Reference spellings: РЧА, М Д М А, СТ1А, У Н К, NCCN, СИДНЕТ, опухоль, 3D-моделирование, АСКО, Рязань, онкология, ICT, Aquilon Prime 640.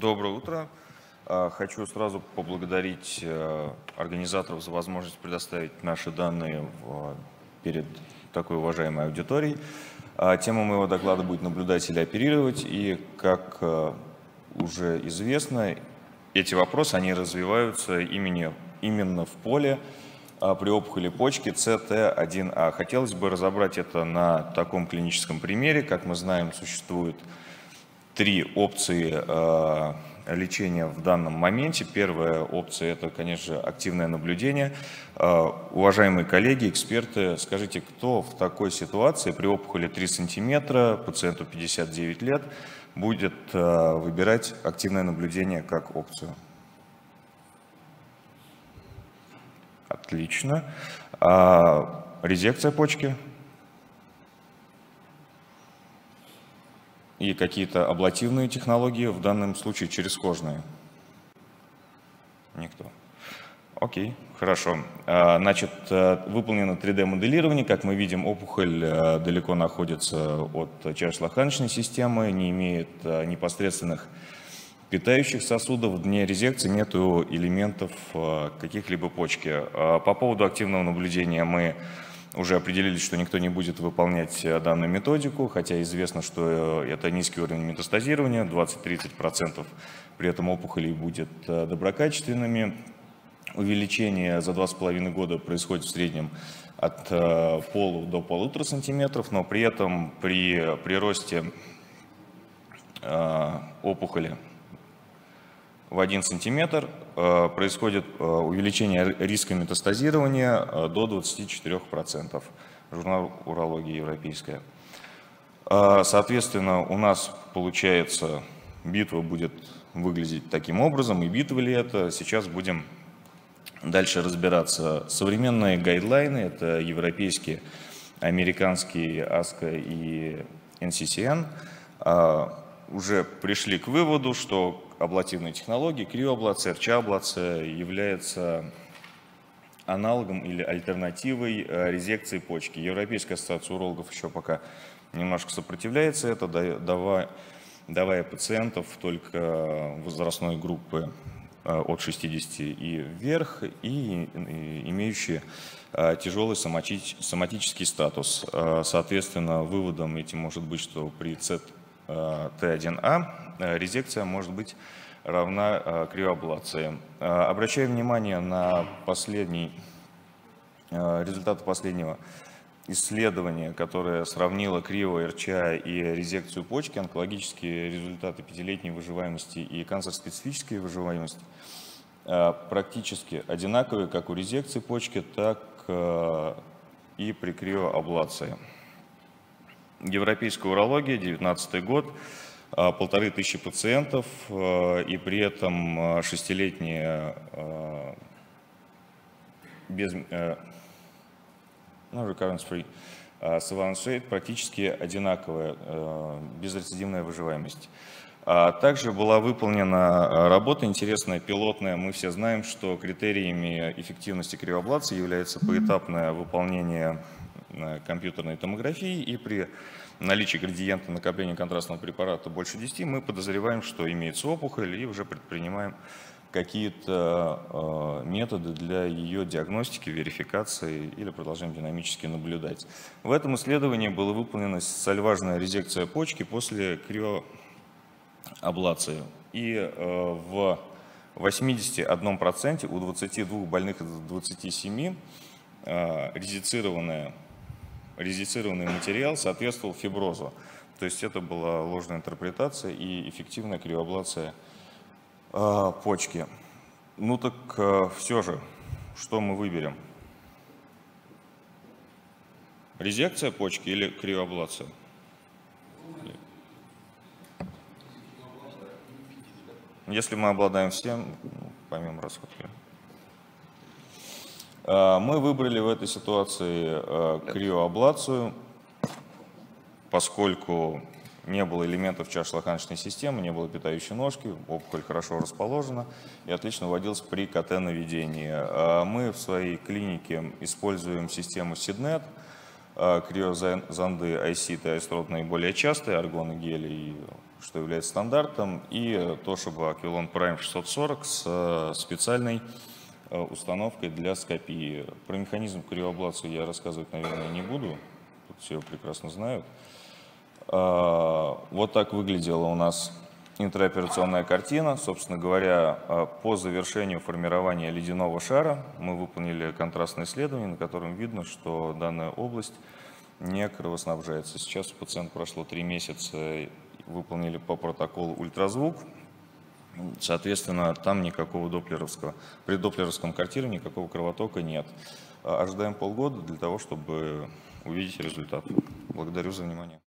Доброе утро. Хочу сразу поблагодарить организаторов за возможность предоставить наши данные перед такой уважаемой аудиторией. Тема моего доклада будет «Наблюдать или оперировать». И, как уже известно, эти вопросы, они развиваются именно в поле при опухоли почки СТ1А. Хотелось бы разобрать это на таком клиническом примере. Как мы знаем, существует три опции лечения в данном моменте. Первая опция – это, конечно же, активное наблюдение. Уважаемые коллеги, эксперты, скажите, кто в такой ситуации при опухоли 3 см, пациенту 59 лет, будет выбирать активное наблюдение как опцию? Отлично. Резекция почки? И какие-то аблативные технологии, в данном случае через кожные? Никто. Окей, хорошо. Значит, выполнено 3D-моделирование. Как мы видим, опухоль далеко находится от червешлаканочной системы, не имеет непосредственных питающих сосудов. Вне резекции нет элементов каких-либо почки. По поводу активного наблюдения мы уже определились, что никто не будет выполнять данную методику, хотя известно, что это низкий уровень метастазирования, 20–30% при этом опухолей будет доброкачественными. Увеличение за 2,5 года происходит в среднем от полу до 1,5 сантиметров, но при этом при росте опухоли в 1 сантиметр происходит увеличение риска метастазирования до 24%. Журнал «Урология европейская». Соответственно, у нас получается, битва будет выглядеть таким образом, и битва ли это? Сейчас будем дальше разбираться. Современные гайдлайны – это европейские, американские АСКО и NCCN – уже пришли к выводу, что аблативные технологии, криоаблация, РЧА-аблация является аналогом или альтернативой резекции почки. Европейская ассоциация урологов еще пока немножко сопротивляется это, давая пациентов только возрастной группы от 60 и вверх и имеющие тяжелый соматический статус. Соответственно, выводом этим может быть, что при СТ1А резекция может быть равна криоаблации. Обращаю внимание на результаты последнего исследования, которое сравнило крио, РЧА и резекцию почки, онкологические результаты пятилетней выживаемости и канцерспецифической выживаемости практически одинаковые как у резекции почки, так и при криоаблации. Европейская урология, 2019 год. 1500 пациентов, и при этом 6-летние recurrence-free rate практически одинаковая безрецидивная выживаемость. Также была выполнена работа интересная, пилотная. Мы все знаем, что критериями эффективности криоаблации является поэтапное выполнение компьютерной томографии, и при наличии градиента накопления контрастного препарата больше 10 мы подозреваем, что имеется опухоль, и уже предпринимаем какие-то методы для ее диагностики, верификации или продолжаем динамически наблюдать. В этом исследовании была выполнена сальважная резекция почки после криоаблации, и в 81% у 22 больных из 27 резицированный материал соответствовал фиброзу. То есть это была ложная интерпретация и эффективная криоаблация почки. Ну так все же, что мы выберем? Резекция почки или криоаблация? Если мы обладаем всем, помимо расходки. Мы выбрали в этой ситуации криоаблацию, поскольку не было элементов чашелоканочной системы, не было питающей ножки, опухоль хорошо расположена и отлично вводилась при КТ-наведении. Мы в своей клинике используем систему СИДНЕТ, криозонды ICT, аистроп наиболее частые, аргоны, гели и что является стандартом, и Toshiba Aquilon Prime 640 с специальной установкой для скопии. Про механизм криоаблации я рассказывать, наверное, не буду, все прекрасно знают. Вот так выглядела у нас интероперационная картина. Собственно говоря, по завершению формирования ледяного шара мы выполнили контрастное исследование, на котором видно, что данная область не кровоснабжается. Сейчас у пациента прошло 3 месяца, выполнили по протоколу ультразвук. Соответственно, там никакого доплеровского, при доплеровском картировании никакого кровотока нет. Ожидаем полгода для того, чтобы увидеть результат. Благодарю за внимание.